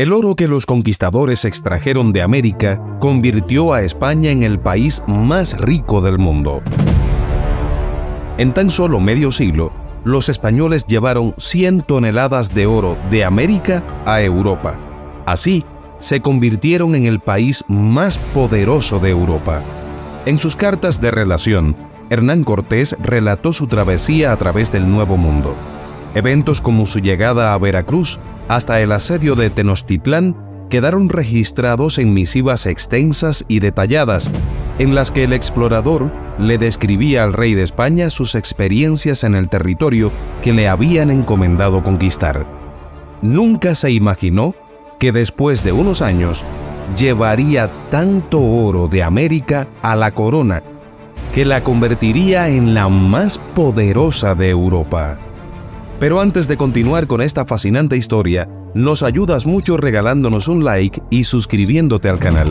El oro que los conquistadores extrajeron de América convirtió a España en el país más rico del mundo. En tan solo medio siglo, los españoles llevaron 100 toneladas de oro de América a Europa. Así, se convirtieron en el país más poderoso de Europa. En sus cartas de relación, Hernán Cortés relató su travesía a través del Nuevo Mundo. Eventos como su llegada a Veracruz hasta el asedio de Tenochtitlán quedaron registrados en misivas extensas y detalladas, en las que el explorador le describía al rey de España sus experiencias en el territorio que le habían encomendado conquistar. Nunca se imaginó que después de unos años llevaría tanto oro de América a la corona, que la convertiría en la más poderosa de Europa. Pero antes de continuar con esta fascinante historia, nos ayudas mucho regalándonos un like y suscribiéndote al canal.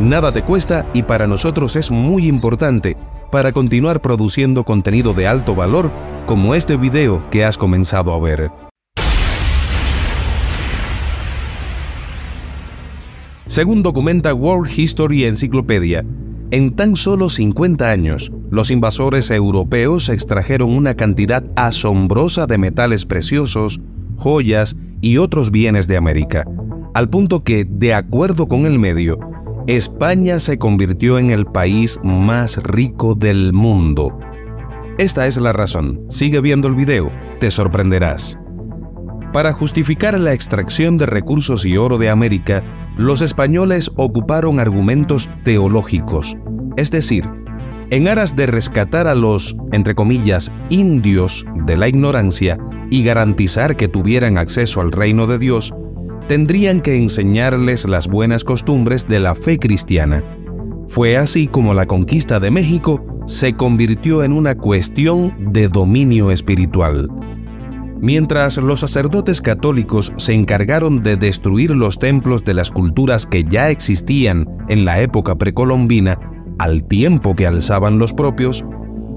Nada te cuesta y para nosotros es muy importante para continuar produciendo contenido de alto valor como este video que has comenzado a ver. Según documenta World History Encyclopedia, en tan solo 50 años, los invasores europeos extrajeron una cantidad asombrosa de metales preciosos, joyas y otros bienes de América, al punto que, de acuerdo con el medio, España se convirtió en el país más rico del mundo. Esta es la razón. Sigue viendo el video, te sorprenderás. Para justificar la extracción de recursos y oro de América, los españoles ocuparon argumentos teológicos, es decir, en aras de rescatar a los, entre comillas, indios de la ignorancia y garantizar que tuvieran acceso al reino de Dios, tendrían que enseñarles las buenas costumbres de la fe cristiana. Fue así como la conquista de México se convirtió en una cuestión de dominio espiritual. Mientras los sacerdotes católicos se encargaron de destruir los templos de las culturas que ya existían en la época precolombina, al tiempo que alzaban los propios,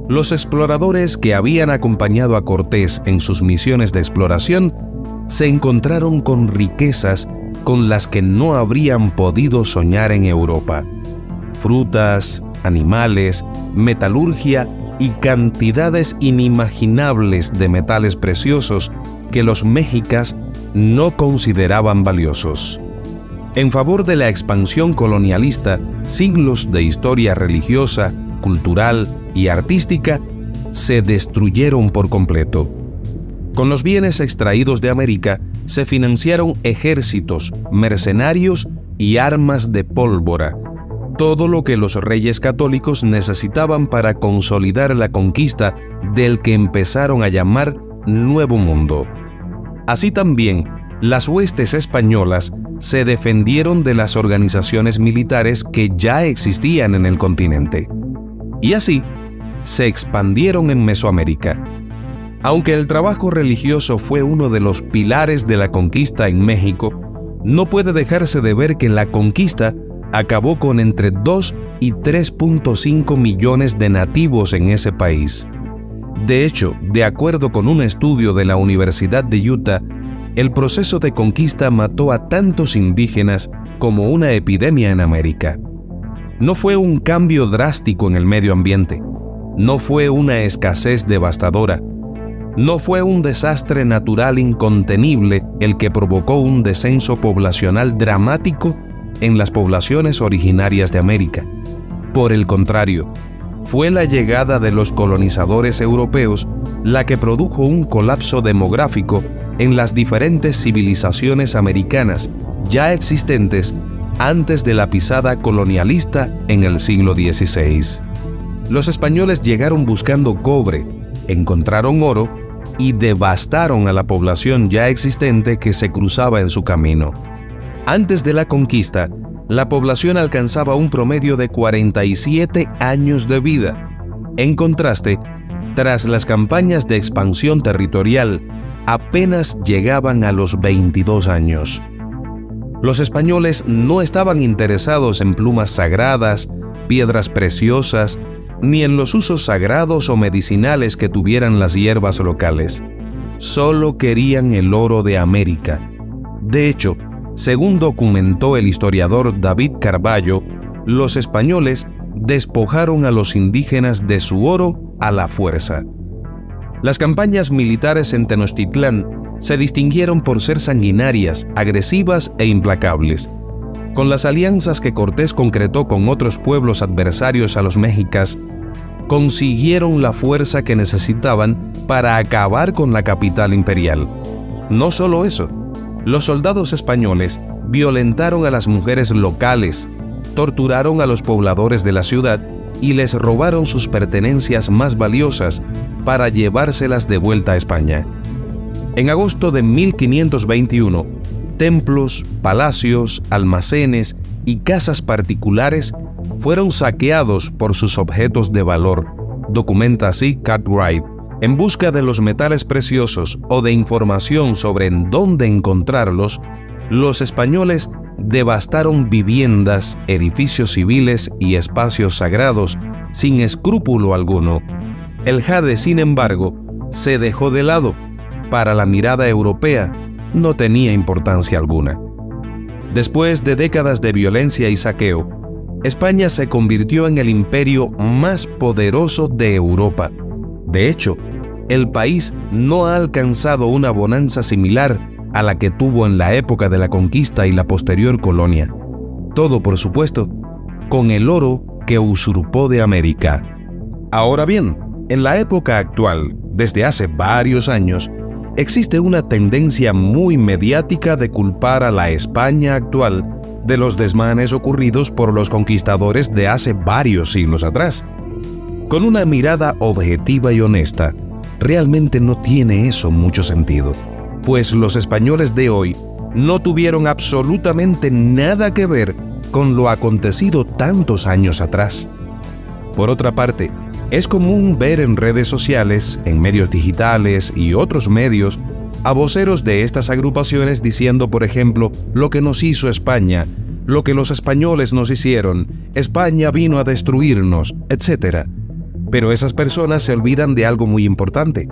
los exploradores que habían acompañado a Cortés en sus misiones de exploración se encontraron con riquezas con las que no habrían podido soñar en Europa. Frutas, animales, metalurgia y cantidades inimaginables de metales preciosos que los mexicas no consideraban valiosos. En favor de la expansión colonialista, siglos de historia religiosa, cultural y artística se destruyeron por completo. Con los bienes extraídos de América se financiaron ejércitos, mercenarios y armas de pólvora, todo lo que los reyes católicos necesitaban para consolidar la conquista del que empezaron a llamar Nuevo Mundo. Así también, las huestes españolas se defendieron de las organizaciones militares que ya existían en el continente. Y así, se expandieron en Mesoamérica. Aunque el trabajo religioso fue uno de los pilares de la conquista en México, no puede dejarse de ver que la conquista acabó con entre 2 y 3.5 millones de nativos en ese país. De hecho, de acuerdo con un estudio de la Universidad de Utah, el proceso de conquista mató a tantos indígenas como una epidemia en América. No fue un cambio drástico en el medio ambiente, no fue una escasez devastadora, no fue un desastre natural incontenible el que provocó un descenso poblacional dramático en las poblaciones originarias de América. Por el contrario, fue la llegada de los colonizadores europeos la que produjo un colapso demográfico en las diferentes civilizaciones americanas ya existentes antes de la pisada colonialista en el siglo XVI. Los españoles llegaron buscando cobre, encontraron oro y devastaron a la población ya existente que se cruzaba en su camino. Antes de la conquista, la población alcanzaba un promedio de 47 años de vida. En contraste, tras las campañas de expansión territorial, apenas llegaban a los 22 años. Los españoles no estaban interesados en plumas sagradas, piedras preciosas, ni en los usos sagrados o medicinales que tuvieran las hierbas locales. Solo querían el oro de América. De hecho, Según documentó el historiador David Carballo, los españoles despojaron a los indígenas de su oro a la fuerza. Las campañas militares en Tenochtitlán se distinguieron por ser sanguinarias, agresivas e implacables. Con las alianzas que Cortés concretó con otros pueblos adversarios a los mexicas, consiguieron la fuerza que necesitaban para acabar con la capital imperial. No solo eso, los soldados españoles violentaron a las mujeres locales, torturaron a los pobladores de la ciudad y les robaron sus pertenencias más valiosas para llevárselas de vuelta a España. En agosto de 1521, templos, palacios, almacenes y casas particulares fueron saqueados por sus objetos de valor, documenta así Cartwright, en busca de los metales preciosos o de información sobre en dónde encontrarlos. Los españoles devastaron viviendas, edificios civiles y espacios sagrados sin escrúpulo alguno. El jade, sin embargo, se dejó de lado. Para la mirada europea no tenía importancia alguna. Después de décadas de violencia y saqueo, España se convirtió en el imperio más poderoso de Europa. De hecho, el país no ha alcanzado una bonanza similar a la que tuvo en la época de la conquista y la posterior colonia. Todo, por supuesto, con el oro que usurpó de América. Ahora bien, en la época actual, desde hace varios años, existe una tendencia muy mediática de culpar a la España actual de los desmanes ocurridos por los conquistadores de hace varios siglos atrás. Con una mirada objetiva y honesta, realmente no tiene eso mucho sentido, pues los españoles de hoy no tuvieron absolutamente nada que ver con lo acontecido tantos años atrás. Por otra parte, es común ver en redes sociales, en medios digitales y otros medios, a voceros de estas agrupaciones diciendo, por ejemplo, lo que nos hizo España, lo que los españoles nos hicieron, España vino a destruirnos, etc. Pero esas personas se olvidan de algo muy importante.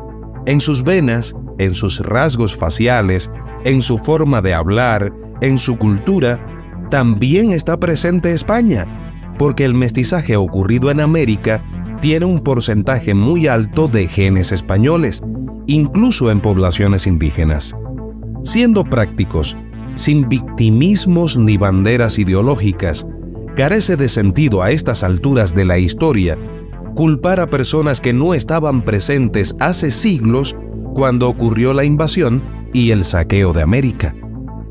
En sus venas, en sus rasgos faciales, en su forma de hablar, en su cultura, también está presente España, porque el mestizaje ocurrido en América tiene un porcentaje muy alto de genes españoles, incluso en poblaciones indígenas. Siendo prácticos, sin victimismos ni banderas ideológicas, carece de sentido a estas alturas de la historia culpar a personas que no estaban presentes hace siglos cuando ocurrió la invasión y el saqueo de América.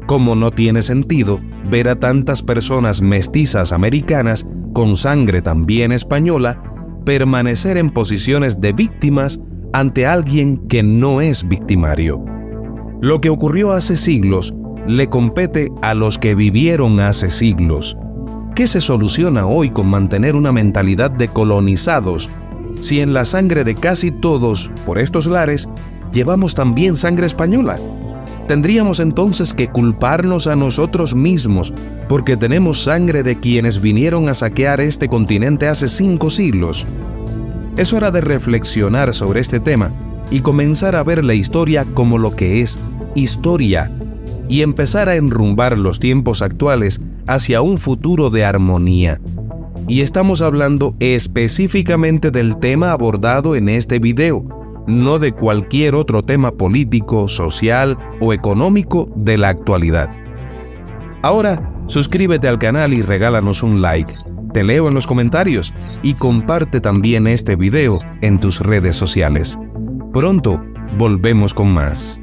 Como no tiene sentido ver a tantas personas mestizas americanas con sangre también española permanecer en posiciones de víctimas ante alguien que no es victimario. Lo que ocurrió hace siglos le compete a los que vivieron hace siglos. ¿Qué se soluciona hoy con mantener una mentalidad de colonizados si en la sangre de casi todos por estos lares llevamos también sangre española? Tendríamos entonces que culparnos a nosotros mismos porque tenemos sangre de quienes vinieron a saquear este continente hace 5 siglos. Es hora de reflexionar sobre este tema y comenzar a ver la historia como lo que es, historia, y empezar a enrumbar los tiempos actuales hacia un futuro de armonía. Y estamos hablando específicamente del tema abordado en este video, no de cualquier otro tema político, social o económico de la actualidad. Ahora, suscríbete al canal y regálanos un like, te leo en los comentarios y comparte también este video en tus redes sociales. Pronto volvemos con más.